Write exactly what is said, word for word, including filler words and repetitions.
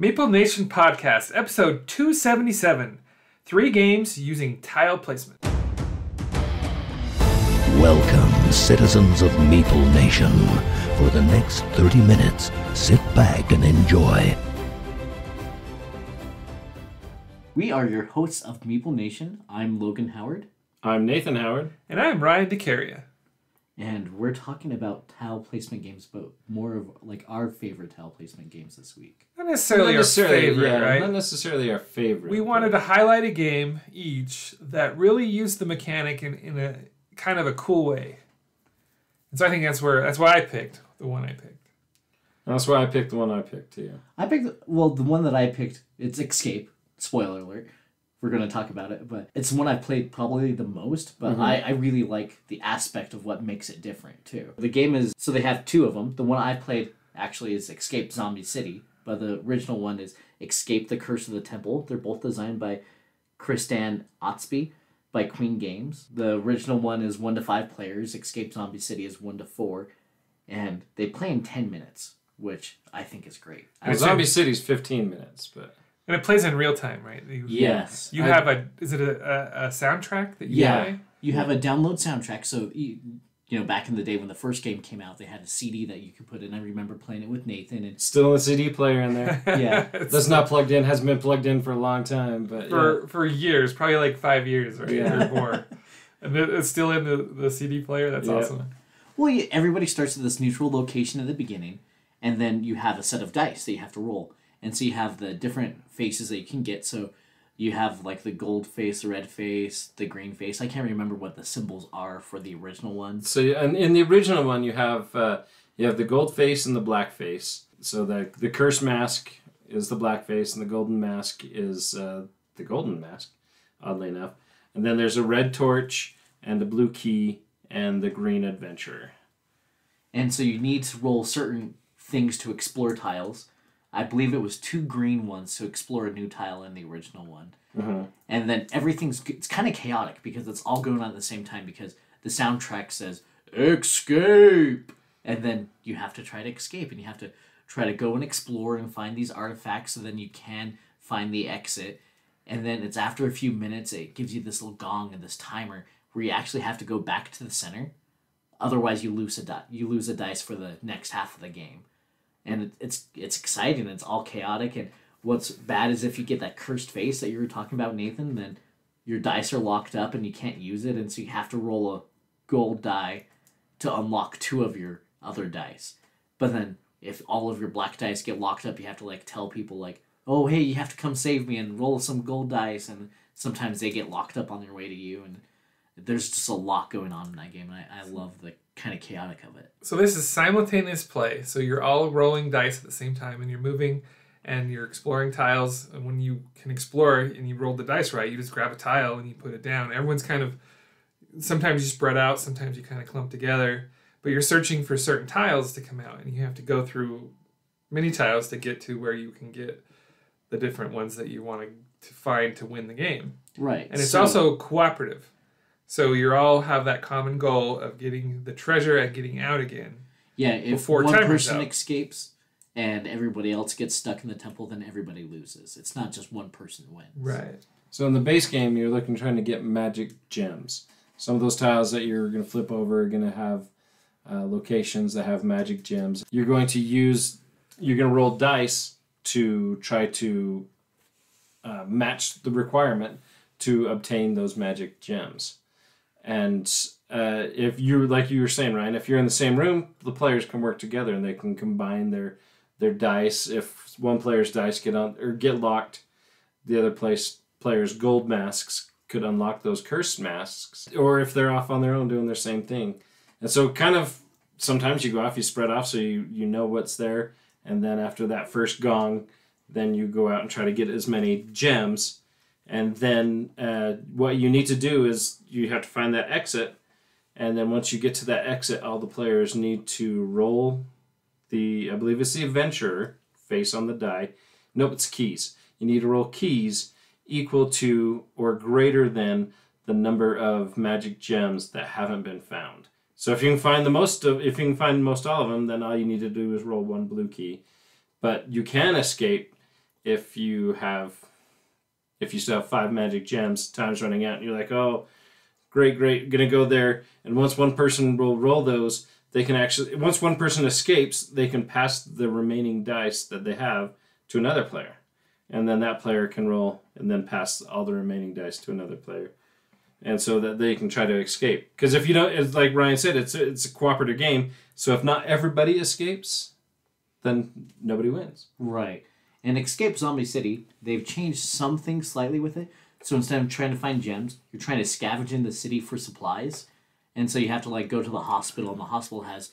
Meeple Nation Podcast, episode two seventy-seven, three games using tile placement. Welcome, citizens of Meeple Nation. For the next thirty minutes, sit back and enjoy. We are your hosts of Meeple Nation. I'm Logan Howard. I'm Nathan Howard. And I'm Ryan DeCaria. And we're talking about tile placement games, but more of like our favorite tile placement games this week. Not necessarily, not necessarily our favorite, yeah, right? Not necessarily our favorite. We wanted to highlight a game each that really used the mechanic in, in a kind of a cool way. And so I think that's where that's why I picked the one I picked. And that's why I picked the one I picked too. I picked well the one that I picked. It's Escape. Spoiler alert. We're going to talk about it, but it's one I've played probably the most, but mm-hmm. I, I really like the aspect of what makes it different, too. The game is... So they have two of them. The one I played, actually, is Escape Zombie City, but the original one is Escape the Curse of the Temple. They're both designed by Kristan Otsby by Queen Games. The original one is one to five players. Escape Zombie City is one to four, and they play in ten minutes, which I think is great. And Zombie City's fifteen minutes, but... And it plays in real time, right? You, yes. You have I, a, is it a, a, a soundtrack that you yeah, play? You have a download soundtrack. So, you, you know, back in the day when the first game came out, they had a C D that you could put in. I remember playing it with Nathan. And still a C D player in there. Yeah. That's not plugged in. Hasn't been plugged in for a long time. But For, yeah. for years, probably like five years right? yeah. or more. And it's still in the, the C D player? That's yeah. awesome. Well, you, everybody starts at this neutral location at the beginning, and then you have a set of dice that you have to roll. And so you have the different faces that you can get. So you have like the gold face, the red face, the green face. I can't remember what the symbols are for the original one. So in, in the original one, you have uh, you have the gold face and the black face. So the the curse mask is the black face, and the golden mask is uh, the golden mask, oddly enough. And then there's a red torch and a blue key and the green adventurer. And so you need to roll certain things to explore tiles. I believe it was two green ones to explore a new tile in the original one. Uh-huh. And then everything's... It's kind of chaotic because it's all going on at the same time because the soundtrack says, Escape! And then you have to try to escape and you have to try to go and explore and find these artifacts so then you can find the exit. And then it's after a few minutes, it gives you this little gong and this timer where you actually have to go back to the center. Otherwise, you lose a di- you lose a dice for the next half of the game. And it's it's exciting. It's all chaotic. And what's bad is if you get that cursed face that you were talking about, Nathan, then your dice are locked up and you can't use it. And so you have to roll a gold die to unlock two of your other dice. But then if all of your black dice get locked up, you have to like tell people like, oh, hey, you have to come save me and roll some gold dice. And sometimes they get locked up on their way to you. And there's just a lot going on in that game. And I, I love the kind of chaotic of it. So this is simultaneous play. So you're all rolling dice at the same time and you're moving and you're exploring tiles. And when you can explore and you roll the dice right, you just grab a tile and you put it down. Everyone's kind of, sometimes you spread out, sometimes you kind of clump together, but you're searching for certain tiles to come out and you have to go through many tiles to get to where you can get the different ones that you want to find to win the game. Right. And it's so, also cooperative. So you all have that common goal of getting the treasure and getting out again. Yeah, if one person escapes and everybody else gets stuck in the temple, then everybody loses. It's not just one person wins. Right. So in the base game, you're looking trying to get magic gems. Some of those tiles that you're going to flip over are going to have uh, locations that have magic gems. You're going to use, you're going to roll dice to try to uh, match the requirement to obtain those magic gems. And uh, if you, like you were saying, Ryan, if you're in the same room, the players can work together and they can combine their their dice. If one player's dice get on or get locked, the other place player's gold masks could unlock those cursed masks. Or if they're off on their own doing their same thing, and so kind of sometimes you go off, you spread off, so you you know what's there. And then after that first gong, then you go out and try to get as many gems. And then uh, what you need to do is you have to find that exit. And then once you get to that exit, all the players need to roll the, I believe it's the adventurer, face on the die. Nope, it's keys. You need to roll keys equal to or greater than the number of magic gems that haven't been found. So if you can find the most of, if you can find most all of them, then all you need to do is roll one blue key. But you can escape if you have, if you still have five magic gems, time's running out, and you're like, oh, great, great, gonna go there. And once one person will roll those, they can actually, once one person escapes, they can pass the remaining dice that they have to another player. And then that player can roll and then pass all the remaining dice to another player. And so that they can try to escape. Because if you don't, it's like Ryan said, it's, it's a cooperative game. So if not everybody escapes, then nobody wins. Right. And Escape Zombie City, they've changed something slightly with it. So instead of trying to find gems, you're trying to scavenge in the city for supplies. And so you have to, like, go to the hospital, and the hospital has